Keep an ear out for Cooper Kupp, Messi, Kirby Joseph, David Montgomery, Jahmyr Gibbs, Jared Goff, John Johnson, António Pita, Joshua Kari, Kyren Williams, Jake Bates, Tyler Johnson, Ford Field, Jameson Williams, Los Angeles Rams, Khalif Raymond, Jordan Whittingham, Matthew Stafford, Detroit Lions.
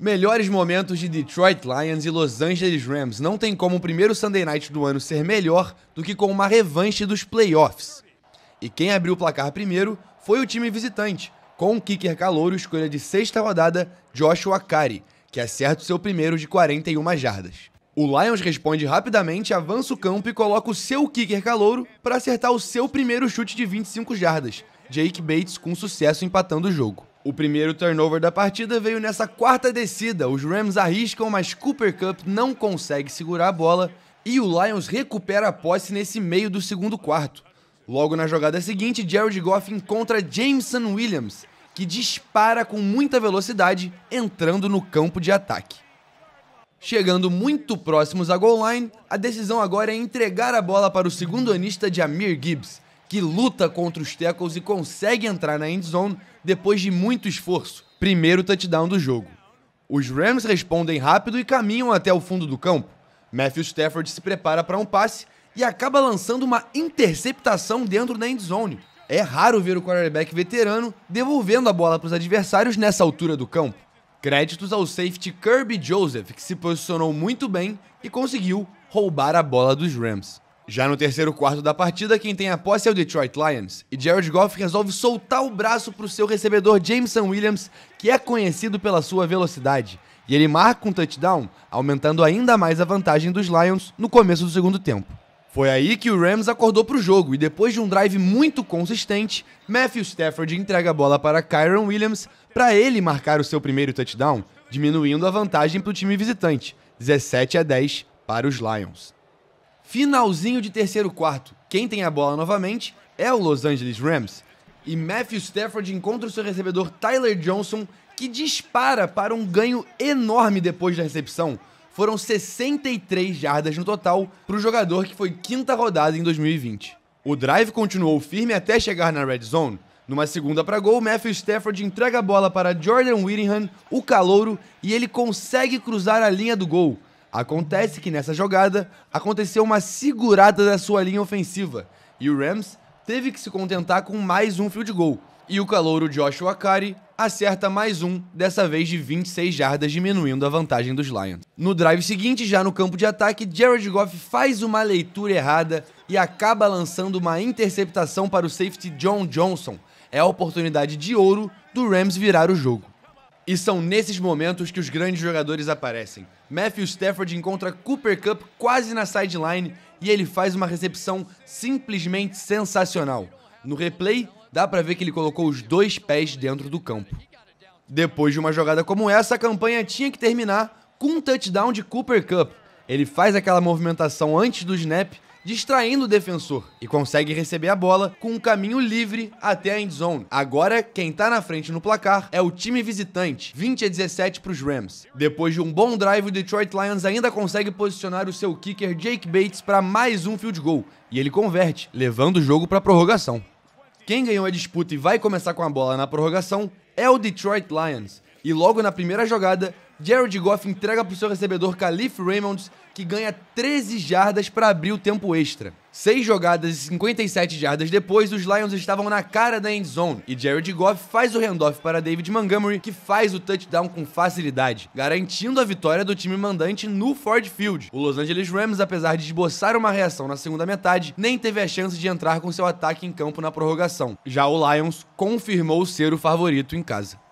Melhores momentos de Detroit Lions e Los Angeles Rams. Não tem como o primeiro Sunday Night do ano ser melhor do que com uma revanche dos playoffs. E quem abriu o placar primeiro foi o time visitante, com o kicker calouro, escolha de sexta rodada, Joshua Kari, que acerta o seu primeiro de 41 jardas. O Lions responde rapidamente, avança o campo e coloca o seu kicker calouro para acertar o seu primeiro chute de 25 jardas, Jake Bates, com sucesso empatando o jogo. O primeiro turnover da partida veio nessa quarta descida, os Rams arriscam, mas Cooper Kupp não consegue segurar a bola e o Lions recupera a posse nesse meio do segundo quarto. Logo na jogada seguinte, Jared Goff encontra Jameson Williams, que dispara com muita velocidade, entrando no campo de ataque. Chegando muito próximos à goal line, a decisão agora é entregar a bola para o segundo anista Jahmyr Gibbs, que luta contra os tackles e consegue entrar na end zone depois de muito esforço. Primeiro touchdown do jogo. Os Rams respondem rápido e caminham até o fundo do campo. Matthew Stafford se prepara para um passe e acaba lançando uma interceptação dentro da end zone. É raro ver o quarterback veterano devolvendo a bola para os adversários nessa altura do campo. Créditos ao safety Kirby Joseph, que se posicionou muito bem e conseguiu roubar a bola dos Rams. Já no terceiro quarto da partida, quem tem a posse é o Detroit Lions, e Jared Goff resolve soltar o braço para o seu recebedor Jameson Williams, que é conhecido pela sua velocidade, e ele marca um touchdown, aumentando ainda mais a vantagem dos Lions no começo do segundo tempo. Foi aí que o Rams acordou para o jogo, e depois de um drive muito consistente, Matthew Stafford entrega a bola para Kyren Williams para ele marcar o seu primeiro touchdown, diminuindo a vantagem para o time visitante, 17 a 10 para os Lions. Finalzinho de terceiro quarto, quem tem a bola novamente é o Los Angeles Rams. E Matthew Stafford encontra o seu recebedor Tyler Johnson, que dispara para um ganho enorme depois da recepção. Foram 63 jardas no total para o jogador que foi quinta rodada em 2020. O drive continuou firme até chegar na red zone. Numa segunda para gol, Matthew Stafford entrega a bola para Jordan Whittingham, o calouro, e ele consegue cruzar a linha do gol. Acontece que nessa jogada, aconteceu uma segurada da sua linha ofensiva e o Rams teve que se contentar com mais um field goal. E o calouro Joshua Kari acerta mais um, dessa vez de 26 jardas, diminuindo a vantagem dos Lions. No drive seguinte, já no campo de ataque, Jared Goff faz uma leitura errada e acaba lançando uma interceptação para o safety John Johnson. É a oportunidade de ouro do Rams virar o jogo. E são nesses momentos que os grandes jogadores aparecem. Matthew Stafford encontra Cooper Kupp quase na sideline e ele faz uma recepção simplesmente sensacional. No replay, dá pra ver que ele colocou os dois pés dentro do campo. Depois de uma jogada como essa, a campanha tinha que terminar com um touchdown de Cooper Kupp. Ele faz aquela movimentação antes do snap, distraindo o defensor, e consegue receber a bola com um caminho livre até a end zone. Agora, quem tá na frente no placar é o time visitante, 20 a 17 para os Rams. Depois de um bom drive, o Detroit Lions ainda consegue posicionar o seu kicker Jake Bates para mais um field goal, e ele converte, levando o jogo para a prorrogação. Quem ganhou a disputa e vai começar com a bola na prorrogação é o Detroit Lions, e logo na primeira jogada, Jared Goff entrega para o seu recebedor Khalif Raymond, que ganha 13 jardas para abrir o tempo extra. 6 jogadas e 57 jardas depois, os Lions estavam na cara da end zone e Jared Goff faz o handoff para David Montgomery, que faz o touchdown com facilidade, garantindo a vitória do time mandante no Ford Field. O Los Angeles Rams, apesar de esboçar uma reação na segunda metade, nem teve a chance de entrar com seu ataque em campo na prorrogação. Já o Lions confirmou ser o favorito em casa.